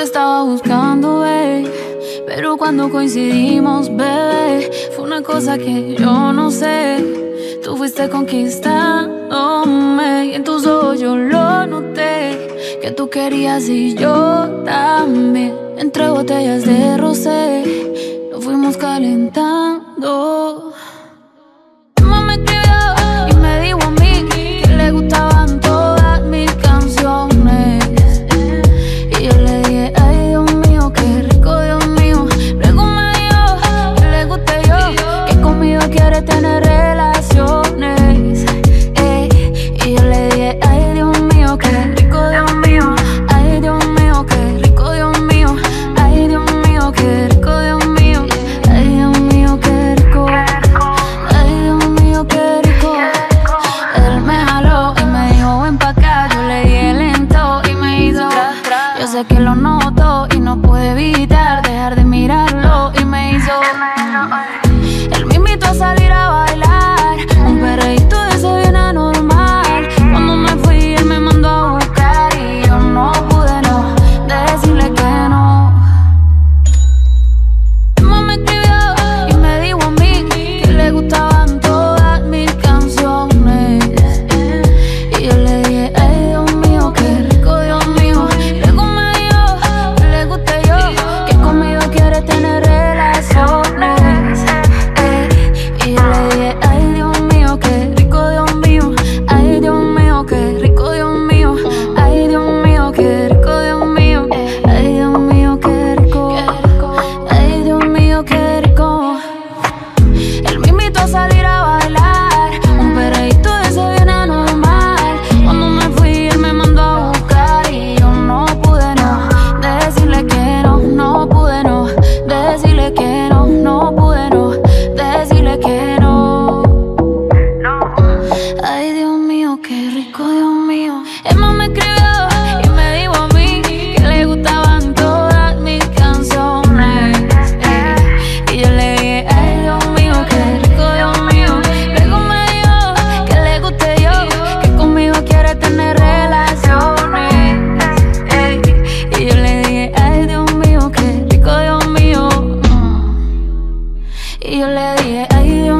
te estaba buscando, ey. Pero cuando coincidimos, bebé, fue una cosa que yo no sé. Tú fuiste conquistándome y en tus ojos yo lo noté, que tú querías y yo también. Entre botellas de rosé nos fuimos calentando. Tu mamá me escribió y me dijo a mí que le gustaban todas mis canciones. Y yo le dije, ay Dios mío, qué rico Dios mío. Luego me dijo que le guste yo, que conmigo quiere tener relaciones. Y yo le dije, ay Dios mío, qué rico Dios mío. Ay Dios mío, qué rico Dios mío. Ay Dios mío, qué rico Dios mío. Que lo noto y no pude evitar dejar de mirarlo y me hizo. Él me invitó a salir a bailar, un perreíto de ese bien anormal. Cuando me fui él me mandó a buscar y yo no pude no decirle que no. Mi mamá me escribió y me dijo a mí que le gustaban todas mis canciones. Y yo le dije, ay Dios mío, qué rico Dios mío. Tener relaciones, y yo le dije, ay Dios mío, qué rico Dios mío. Ay Dios mío, qué rico Dios mío. Ay Dios mío, qué rico Dios mío. Ay Dios mío, qué rico. Ay Dios mío, qué rico. Él me invitó a salir a bailar, un perreíto de ese bien anormal. Cuando me fui él me mandó a buscar y yo no pude no decirle que no, no pude no decirle que no, no pude no decirle que no, no. Ay Dios mío, qué rico Dios mío. El más me escribió y me dijo a mí que le gustaban todas mis canciones. Y yo le dije, ay Dios mío, qué rico Dios mío. Luego me dijo que le guste yo, que conmigo quiere tener relaciones. Y yo le dije, ay Dios mío, qué rico Dios mío. Y yo le dije, ay Dios mío.